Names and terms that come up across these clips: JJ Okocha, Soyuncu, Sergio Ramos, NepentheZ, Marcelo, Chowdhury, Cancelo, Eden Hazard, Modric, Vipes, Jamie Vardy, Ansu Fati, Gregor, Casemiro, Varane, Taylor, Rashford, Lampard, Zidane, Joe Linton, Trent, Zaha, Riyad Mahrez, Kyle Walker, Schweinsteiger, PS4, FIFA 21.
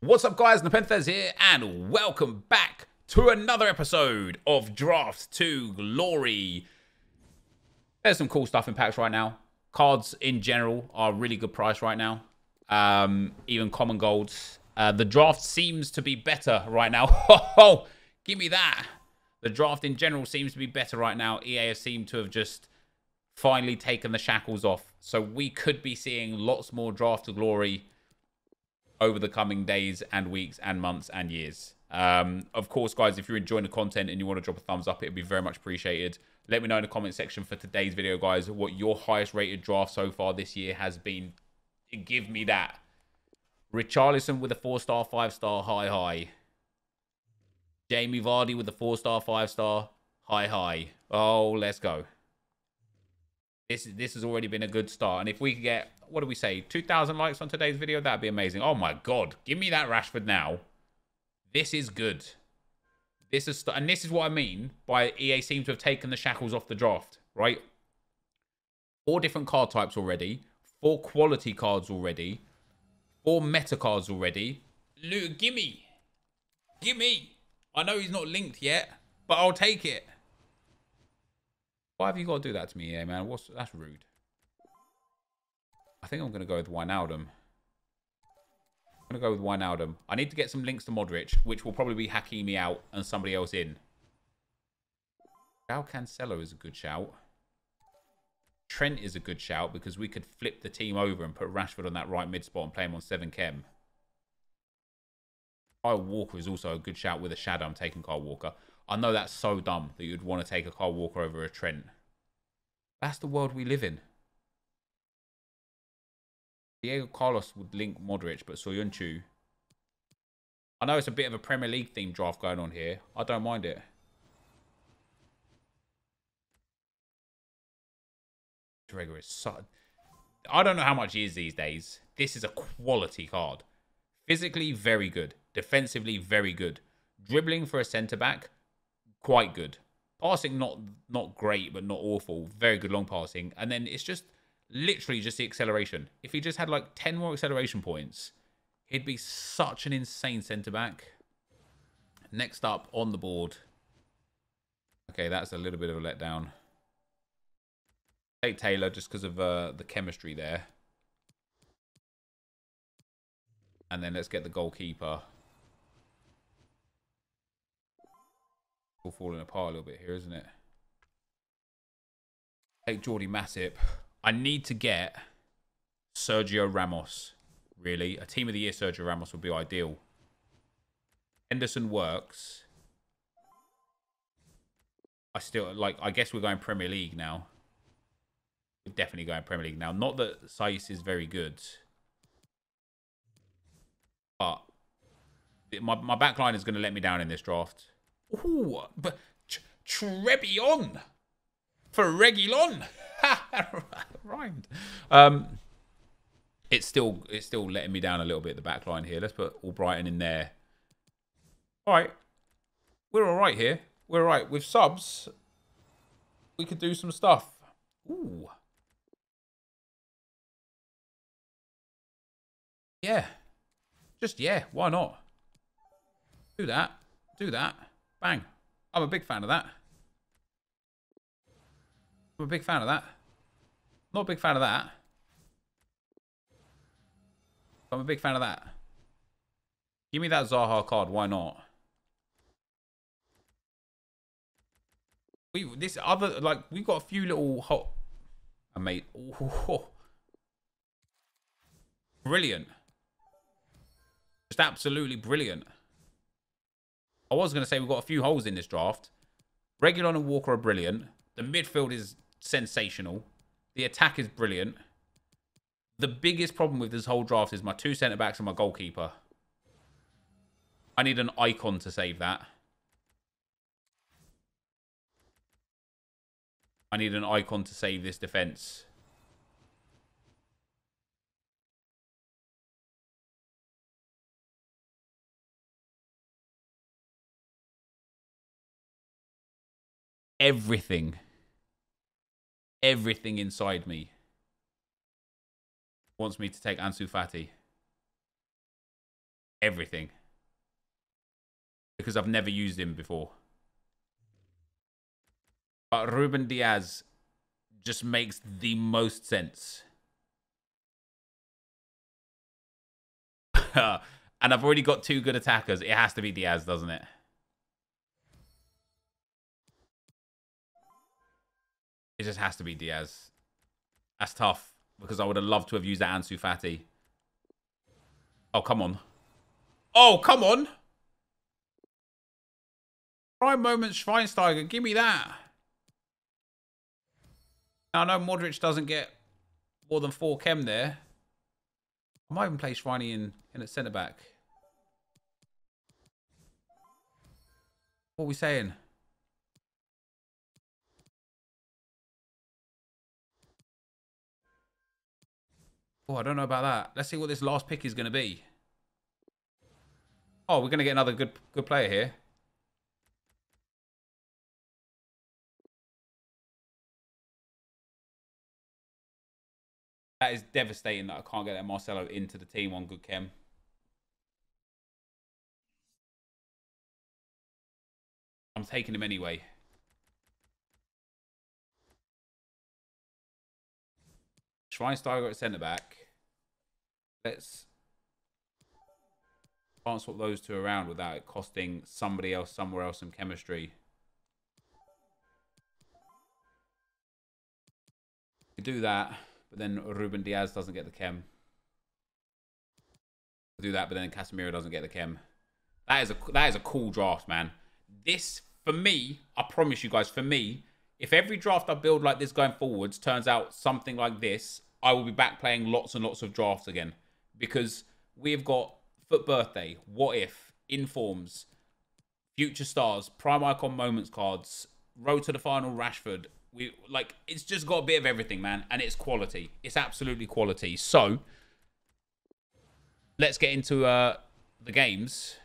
What's up, guys? NepentheZ here, and welcome back to another episode of Draft to Glory. There's some cool stuff in packs right now. Cards in general are really good price right now. Even common golds. The draft seems to be better right now. Oh, give me that. The draft in general seems to be better right now. EA seem to have just finally taken the shackles off. So we could be seeing lots more Draft to Glory over the coming days and weeks and months and years. Of course, guys, if you're enjoying the content and you want to drop a thumbs up, it'd be very much appreciated. Let me know in the comment section for today's video, guys, what your highest rated draft so far this year has been. Give me that. Richarlison with a 4-star, 5-star, high, high. Jamie Vardy with a 4-star, 5-star, high, high. Oh, let's go. This has already been a good start. And if we could get, what do we say, 2,000 likes on today's video, that'd be amazing. Oh, my God. Give me that Rashford now. This is good. And this is what I mean by EA seems to have taken the shackles off the draft, right? 4 different card types already. 4 quality cards already. 4 meta cards already. Loot, gimme. Gimme. I know he's not linked yet, but I'll take it. Why have you got to do that to me, EA, man? That's rude. I think I'm going to go with Wijnaldum. I'm going to go with Wijnaldum. I need to get some links to Modric, which will probably be Hakimi out and somebody else in. Cancelo is a good shout. Trent is a good shout because we could flip the team over and put Rashford on that right mid spot and play him on 7 chem. Kyle Walker is also a good shout with a shadow. I'm taking Kyle Walker. I know that's so dumb that you'd want to take a Kyle Walker over a Trent. That's the world we live in. Diego Carlos would link Modric, but Soyuncu. I know it's a bit of a Premier League themed draft going on here. I don't mind it. Gregor is so... I don't know how much he is these days. This is a quality card. Physically, very good. Defensively, very good. Dribbling for a centre-back, quite good. Passing, not great, but not awful. Very good long passing. And then it's just literally just the acceleration. If he just had like 10 more acceleration points, he'd be such an insane centre-back. Next up on the board. Okay, that's a little bit of a letdown. Take Taylor just because of the chemistry there. And then let's get the goalkeeper. Falling apart a little bit here, isn't it? Take Jordi Masip. I need to get Sergio Ramos, really. A team of the year Sergio Ramos would be ideal. Henderson works. I still, like, I guess we're going Premier League now. We're definitely going Premier League now. Not that Saez is very good. But my back line is going to let me down in this draft. Ooh, but Trebillon for Reguilon. Rhymed. It's still letting me down a little bit, the back line here. Let's put Albrighton in there. All right. We're all right here. We're all right. With subs, we could do some stuff. Ooh. Yeah. Just, yeah, why not? Do that. Do that. Bang. I'm a big fan of that. I'm a big fan of that. Not a big fan of that. I'm a big fan of that. Give me that Zaha card. Why not? We've got a few little hot... I made... Oh. Brilliant. Just absolutely brilliant. I was going to say we've got a few holes in this draft. Reguilon and Walker are brilliant. The midfield is sensational. The attack is brilliant. The biggest problem with this whole draft is my 2 centre-backs and my goalkeeper. I need an icon to save that. I need an icon to save this defence. Everything inside me wants me to take Ansu Fati. everything. Because I've never used him before. But Ruben Diaz just makes the most sense. And I've already got two good attackers. It has to be Diaz, doesn't it? It just has to be Diaz. That's tough, because I would have loved to have used that Ansu Fati. Oh, come on. Oh, come on! Prime moment Schweinsteiger. Give me that. Now, I know Modric doesn't get more than 4 chem there. I might even play Schweini in at centre-back. What are we saying? Oh, I don't know about that. Let's see what this last pick is going to be. Oh, we're going to get another good player here. That is devastating that I can't get that Marcelo into the team on good chem. I'm taking him anyway. Schweinsteiger at centre-back. Let's can't swap those two around without it costing somebody else somewhere else some chemistry. We do that. But then Ruben Diaz doesn't get the chem. We'll do that, but then Casemiro doesn't get the chem. That is a cool draft, man. This, for me, I promise you guys, for me, if every draft I build like this going forwards turns out something like this, I will be back playing lots and lots of drafts again. Because we've got Foot Birthday, What If, Informs, Future Stars, Prime Icon Moments cards, Road to the Final Rashford. We, like, it's just got a bit of everything, man. And it's quality. It's absolutely quality. So, let's get into the games.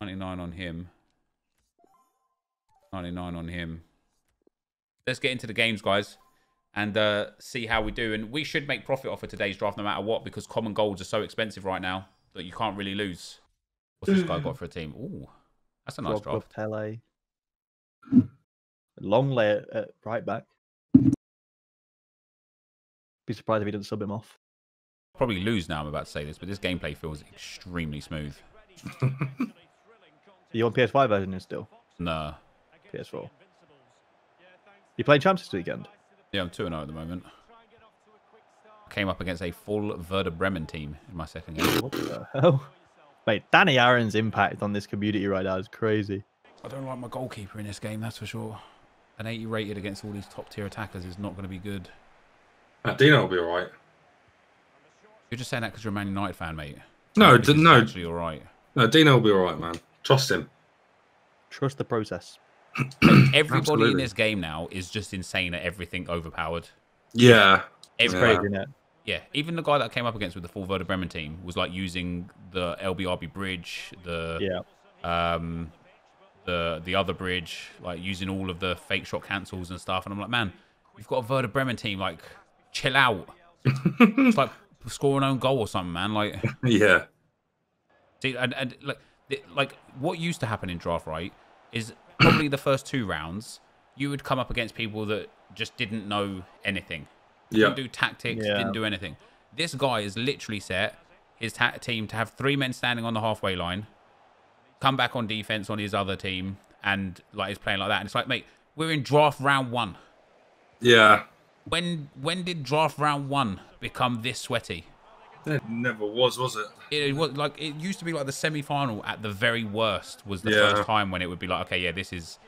99 on him. 99 on him. Let's get into the games, guys. And see how we do. And we should make profit off of today's draft no matter what. Because common golds are so expensive right now that you can't really lose. What's this guy got for a team? Ooh, that's a nice draft. Longley at right back. Be surprised if he didn't sub him off. Probably lose now, I'm about to say this, but this gameplay feels extremely smooth. Are you on PS5 version still? No. PS4. You played Champs this weekend? Yeah, I'm 2-0 at the moment. Came up against a full Werder Bremen team in my second game. What the hell? Mate, Danny Aaron's impact on this community right now is crazy. I don't like my goalkeeper in this game, that's for sure. An 80 rated against all these top-tier attackers is not going to be good. Dino will be all right. You're just saying that because you're a Man United fan, mate. No, no. Actually, all right. No, Dino will be all right, man. Trust him. Trust the process. Everybody in this game now is just insane at everything overpowered. Yeah. Yeah, even the guy that I came up against with the full Werder Bremen team was like using the LBRB bridge, the the other bridge, like using all of the fake shot cancels and stuff, and I'm like, man, you've got a Werder Bremen team, like, chill out. It's like score an own goal or something, man. Like, yeah. See, and like what used to happen in draft, right, is probably the first 2 rounds you would come up against people that just didn't know anything. Yeah. Didn't do tactics, didn't do anything. This guy is literally set his team to have 3 men standing on the halfway line. Come back on defense on his other team and like he's playing like that. And it's like, mate, we're in draft round 1. Yeah. When did draft round 1 become this sweaty? It never was it? It was like it used to be like the semi-final at the very worst was the first time when it would be like, okay, yeah, this is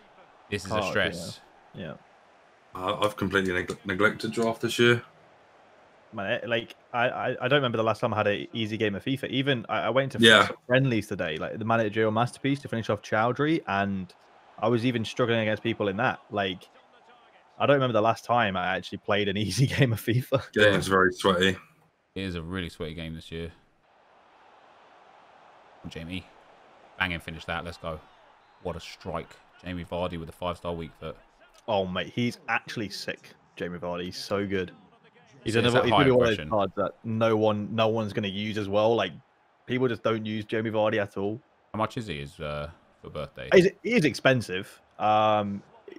a stress. Yeah. I've completely neglected draft this year. Man, like I don't remember the last time I had an easy game of FIFA. Even I went to friendlies today, like the managerial masterpiece to finish off Chowdhury, and I was even struggling against people in that. Like, I don't remember the last time I actually played an easy game of FIFA. Yeah, it's very sweaty. It is a really sweaty game this year. Jamie, bang and finish that. Let's go. What a strike. Jamie Vardy with a 5-star weak foot. Oh mate, he's actually sick. Jamie Vardy, he's so good. He's another. He's going to be one of those cards that no one's going to use as well. Like people just don't use Jamie Vardy at all. How much is he? For birthday? He is expensive.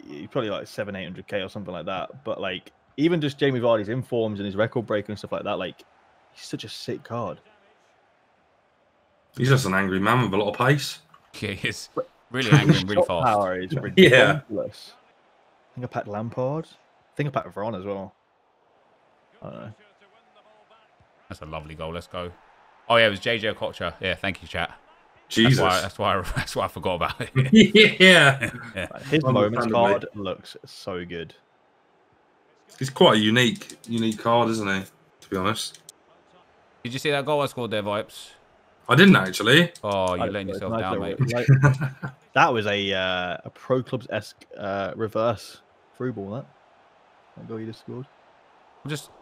He's probably like 700-800k or something like that. But like even just Jamie Vardy's informs and his record breaker and stuff like that. Like he's such a sick card. He's just an angry man with a lot of pace. Yeah, he is. Really angry and really fast. Power is ridiculous. Yeah. I think I packed Lampard. I think I packed Varane as well. I don't know. That's a lovely goal. Let's go. Oh, yeah, it was JJ Okocha. Yeah, thank you, chat. Jesus. That's why I forgot about it. Yeah. Yeah. His moments card looks so good. He's quite a unique card, isn't he? To be honest. Did you see that goal I scored there, Vipes? I didn't actually. Oh, you're letting yourself down, mate. That was a pro clubs-esque reverse through ball. That goal you just scored.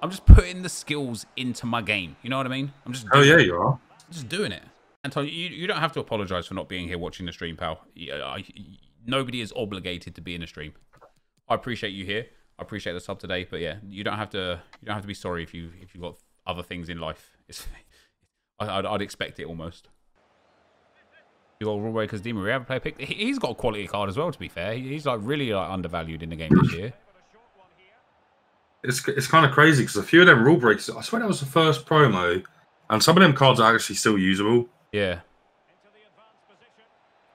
I'm just putting the skills into my game. You know what I mean? I'm just. Oh yeah, you are. I'm just doing it. Antonio, you don't have to apologise for not being here watching the stream, pal. Nobody is obligated to be in a stream. I appreciate you here. I appreciate the sub today, but yeah, you don't have to be sorry if you've got other things in life. It's. I'd expect it almost. You got rule breakers, Di Maria play pick. He's got a quality card as well. To be fair, he's like really undervalued in the game this year. It's kind of crazy because a few of them rule breakers. I swear that was the first promo, and some of them cards are actually still usable. Yeah.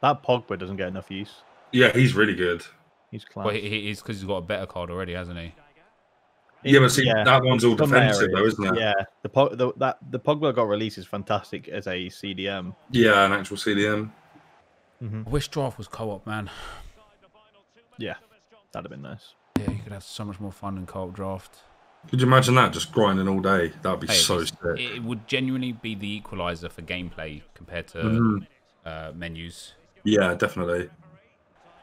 That Pogba doesn't get enough use. Yeah, he's really good. He's class. Well, he's because he's got a better card already, hasn't he? Yeah, but see, yeah, that one's all defensive, though, isn't it? Yeah, the Pogba got released is fantastic as a CDM. Yeah, an actual CDM. Mm-hmm. I wish draft was co-op, man. Yeah, that'd have been nice. Yeah, you could have so much more fun in co-op draft. Could you imagine that? Just grinding all day. That'd be so sick. It would genuinely be the equalizer for gameplay compared to menus. Yeah, definitely.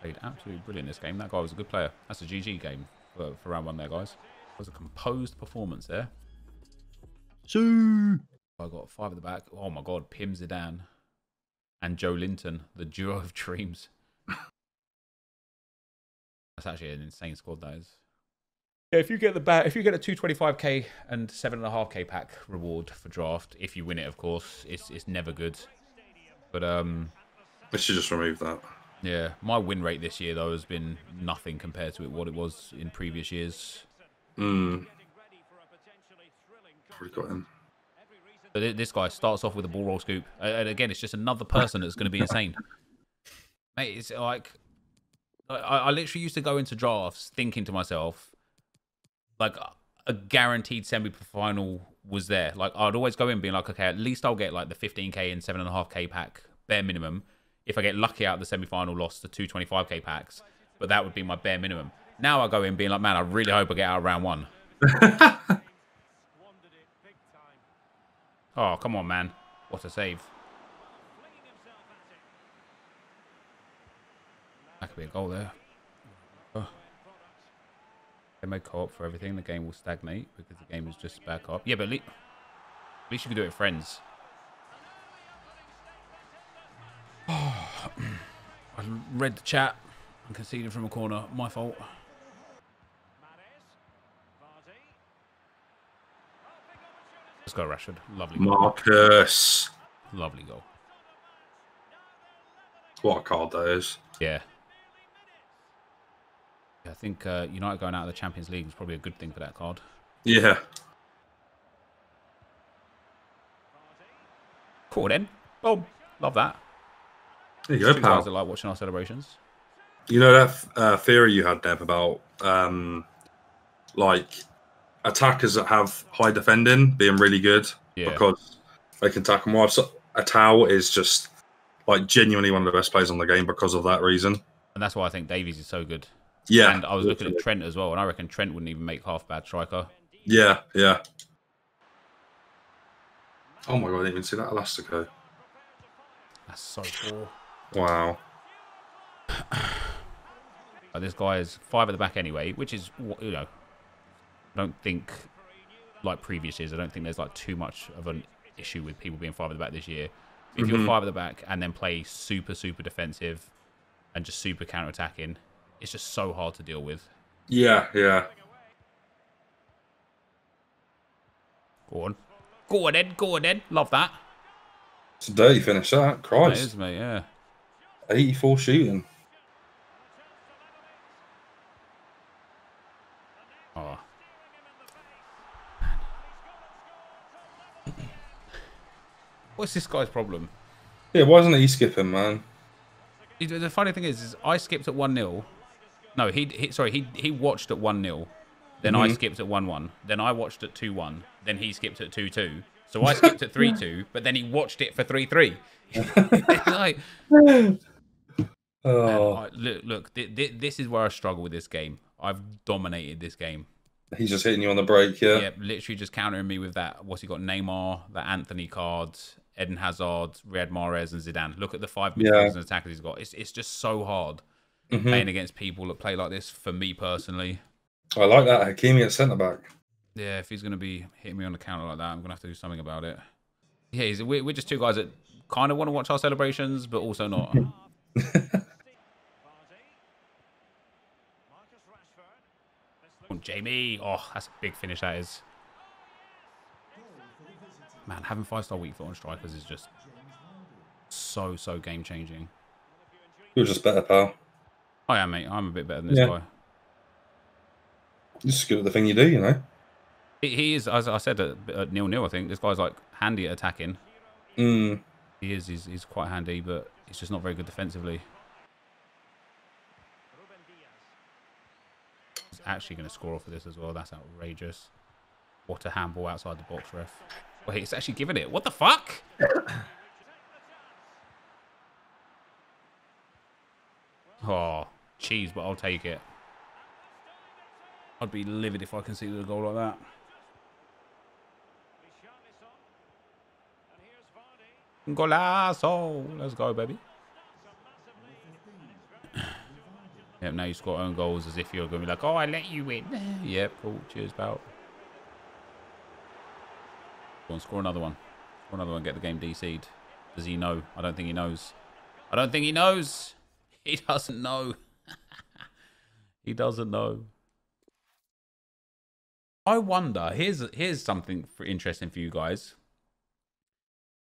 Played absolutely brilliant this game. That guy was a good player. That's a GG game for round one there, guys. Was a composed performance there. Two. I got five at the back. Oh my god, Pim Zidane and Joe Linton, the duo of dreams. That's actually an insane squad, that is. Yeah, if you get a 225k and 7.5k pack reward for draft, if you win it, of course, it's never good. But let's just remove that. Yeah, my win rate this year though has been nothing compared to what it was in previous years. But this guy starts off with a ball roll scoop, and again, it's just another person that's going to be insane. Mate, it's like I literally used to go into drafts thinking to myself, like a guaranteed semi-final was there. Like I'd always go in being like, okay, at least I'll get like the 15k and 7.5k pack bare minimum. If I get lucky out of the semi-final loss, the 225k packs, but that would be my bare minimum. Now I go in being like, man, I really hope I get out of round one. Oh, come on, man. What a save. That could be a goal there. Oh. They made co-op for everything. The game will stagnate because the game is just back up. Yeah, but at least you can do it with friends. Oh, I read the chat and conceded from a corner. My fault. Let's go, Rashford. Lovely goal. Marcus. Lovely goal. What a card that is. Yeah. I think United going out of the Champions League is probably a good thing for that card. Yeah. Cool then. Boom. Love that. There you go, pal. Guys that like watching our celebrations. You know that theory you had, Deb, about like attackers that have high defending being really good because they can tackle more. So Atao is just like genuinely one of the best players on the game because of that reason. And that's why I think Davies is so good. Yeah. And I was looking at Trent as well, and I reckon Trent wouldn't even make half bad striker. Yeah, yeah. Oh my god, I didn't even see that Elastico. That's so cool. Wow. This guy is five at the back anyway, which is, you know, I don't think, like previous years, I don't think there's like too much of an issue with people being five at the back this year. If you're five at the back and then play super defensive and just super counter-attacking, it's just so hard to deal with. Yeah, yeah. Go on. Go on, Ed. Go on, Ed. Love that. It's a dirty finish, that. Christ. It is, mate, yeah. 84 shooting. Oh. What's this guy's problem? Yeah, why isn't he skipping, man? The funny thing is I skipped at 1-0. No, he watched at 1-0. Then I skipped at 1-1. Then I watched at 2-1. Then he skipped at 2-2. So I skipped at 3-2, but then he watched it for 3-3. It's like, look, this is where I struggle with this game. I've dominated this game. He's just hitting you on the break, yeah? Yeah, literally just countering me with that. What's he got? Neymar, that Anthony card, Eden Hazard, Riyad Mahrez, and Zidane. Look at the 5 midfielders and attackers he's got. It's just so hard playing against people that play like this, for me personally. I like that. Hakimi at centre-back. Yeah, if he's going to be hitting me on the counter like that, I'm going to have to do something about it. Yeah, we're just two guys that kind of want to watch our celebrations, but also not. Oh, Jamie. Oh, that's a big finish, that is. Man, having 5-star weak foot on strikers is just so, so game-changing. You're just better, pal. I am, mate. I'm a bit better than this guy. You're just good at the thing you do, you know. He is, as I said, at 0-0, I think. This guy's, like, handy at attacking. He is. He's quite handy, but he's just not very good defensively. He's actually going to score off of this as well. That's outrageous. What a handball outside the box, ref. Wait, it's actually giving it. What the fuck? Oh, cheese, but I'll take it. I'd be livid if I conceded a goal like that. Golazo! Let's go, baby. Yep, now you score own goals as if you're going to be like, oh, I let you in. Yep, cool. Cheers, pal. Go on, score another one. Score another one, get the game DC'd. Does he know? I don't think he knows. I don't think he knows. He doesn't know. He doesn't know. I wonder, here's something interesting for you guys.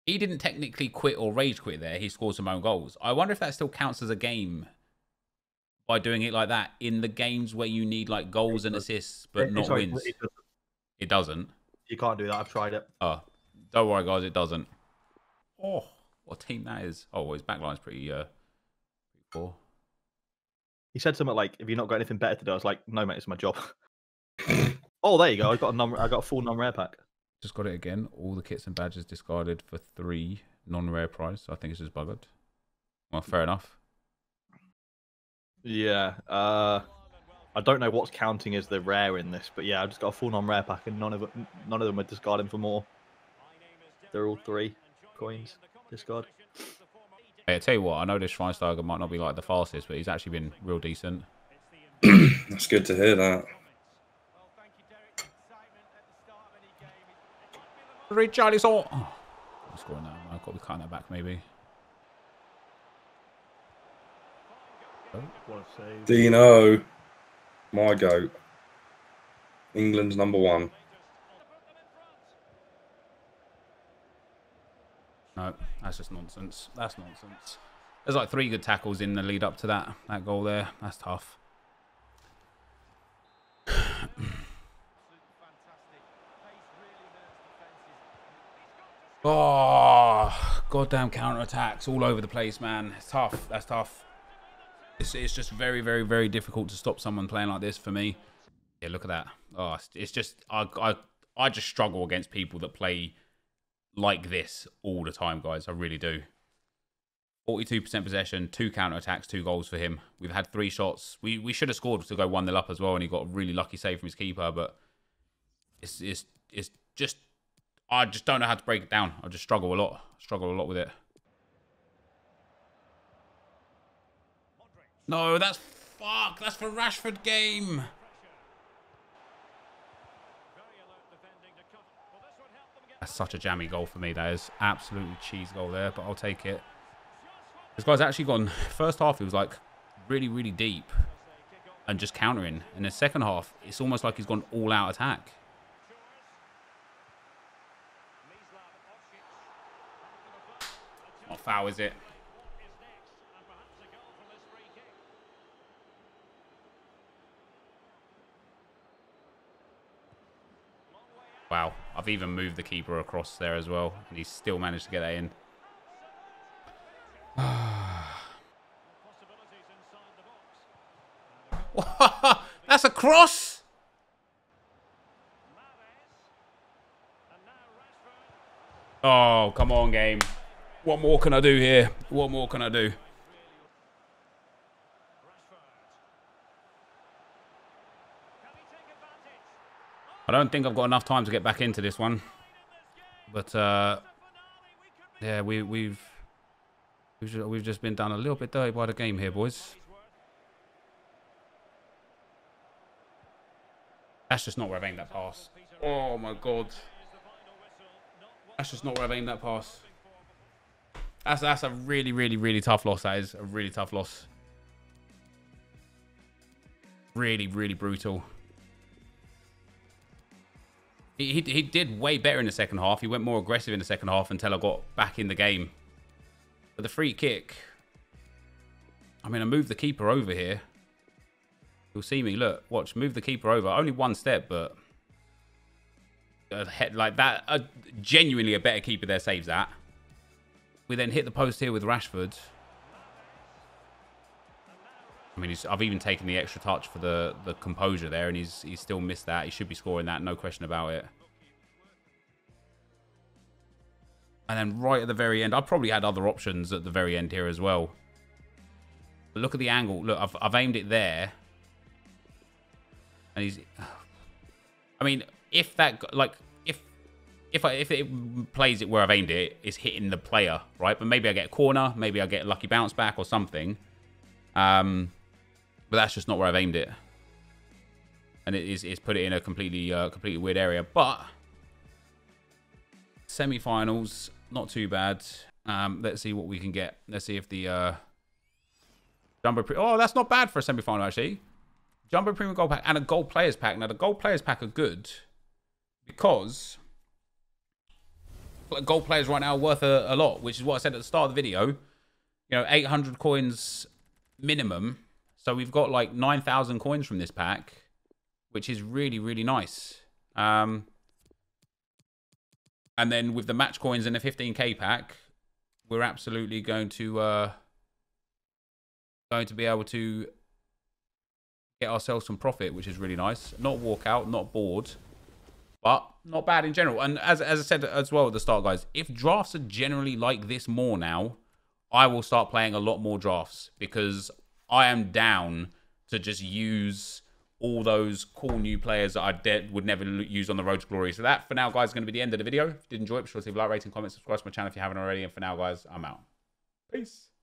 He didn't technically quit or rage quit there. He scored some own goals. I wonder if that still counts as a game by doing it like that in the games where you need like goals and assists but not wins. It doesn't. You can't do that. I've tried it. Oh, don't worry, guys. It doesn't. Oh, what a team that is. Oh, well, his back line's pretty poor. He said something like, "Have you not got anything better to do?" I was like, "No, mate. It's my job." Oh, there you go. I got a full non-rare pack. Just got it again. All the kits and badges discarded for 3 non-rare prize. So I think it's just buggered. Well, fair enough. Yeah. I don't know what's counting as the rare in this, but yeah, I just got a full non-rare pack, and none of them are discarding for more. They're all 3 coins discard. Hey, I tell you what. I know this Schweinsteiger might not be like the fastest, but he's actually been real decent. That's good to hear that. Richarlison. Oh, I'm scoring that. I've got to be cutting that back, maybe. Dino, my goat. England's #1. No, that's just nonsense. That's nonsense. There's like 3 good tackles in the lead up to that goal there. That's tough. Oh, goddamn counter-attacks all over the place, man. It's tough. That's tough. It's just very, very, very difficult to stop someone playing like this for me. Yeah, look at that. Oh, it's just... I just struggle against people that play like this all the time, guys. I really do. 42% possession, 2 counter-attacks, 2 goals for him. We've had 3 shots. We should have scored to go 1-0 up as well, and he got a really lucky save from his keeper, but it's just... I just don't know how to break it down. I just struggle a lot. With it. No, that's... Fuck, that's for Rashford game. That's such a jammy goal for me. That is absolutely cheese goal there, but I'll take it. This guy's actually gone... First half, he was like really, really deep and just countering. In the second half, it's almost like he's gone all-out attack. foul, is it? Wow, I've even moved the keeper across there as well, and he's still managed to get that in. That's a cross. Oh, come on, game. What more can I do here? What more can I do? I don't think I've got enough time to get back into this one. But, yeah, we've just been done a little bit dirty by the game here, boys. That's just not where I've aimed that pass. Oh, my God. That's just not where I've aimed that pass. That's a really, really, really tough loss. That is a really tough loss. Really, really brutal. He did way better in the second half. He went more aggressive in the second half until I got back in the game. But the free kick... I mean, I moved the keeper over here. You'll see me. Look, watch. Move the keeper over. Only one step, but... like that. Genuinely a better keeper there saves that. We then hit the post here with Rashford. I mean, I've even taken the extra touch for the composure there, and he's still missed that. He should be scoring that, no question about it. And then right at the very end, I probably had other options at the very end here as well. But look at the angle. Look, I've aimed it there, and he's. I mean, if that like if it plays it where I've aimed it, it's hitting the player, right? But maybe I get a corner, maybe I get a lucky bounce back or something. But that's just not where I've aimed it, and it's put it in a completely weird area. But semi-finals, not too bad. Let's see what we can get. Let's see if the jumbo pre oh, that's not bad for a semi-final actually. Jumbo premium gold pack and a gold players pack. Now the gold players pack are good because gold players right now are worth a lot, which is what I said at the start of the video. You know, 800 coins minimum. So we've got like 9,000 coins from this pack, which is really, really nice. And then with the match coins and the 15k pack, we're absolutely going to be able to get ourselves some profit, which is really nice. Not walk out, not bored, but not bad in general. And as I said as well at the start, guys, if drafts are generally like this more now, I will start playing a lot more drafts because I am down to just use all those cool new players that I would never use on the road to glory. So that, for now, guys, is going to be the end of the video. If you did enjoy it, be sure to leave a like, rating, comment, subscribe to my channel if you haven't already. And for now, guys, I'm out. Peace.